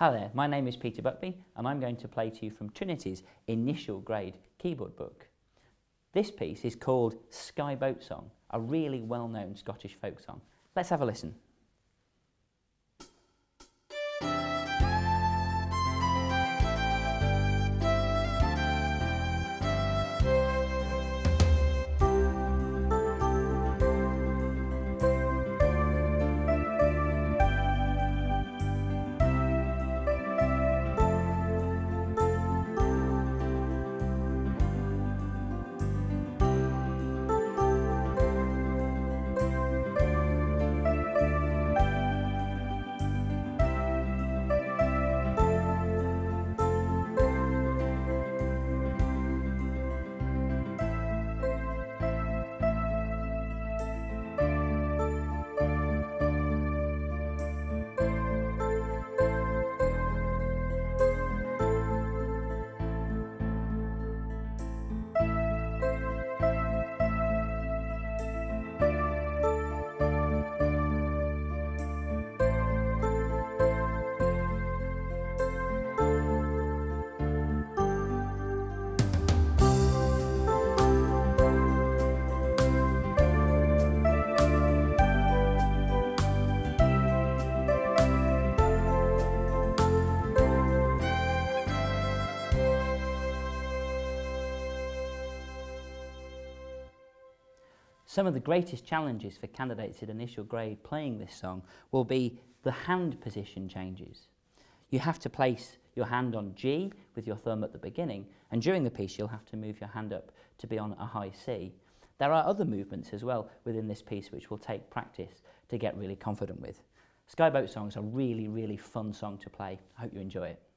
Hi there, my name is Peter Buckby and I'm going to play to you from Trinity's initial grade keyboard book. This piece is called Skye Boat Song, a really well-known Scottish folk song. Let's have a listen. Some of the greatest challenges for candidates at initial grade playing this song will be the hand position changes. You have to place your hand on G with your thumb at the beginning, and during the piece you'll have to move your hand up to be on a high C. There are other movements as well within this piece which will take practice to get really confident with. Skye Boat Song's a really, really fun song to play. I hope you enjoy it.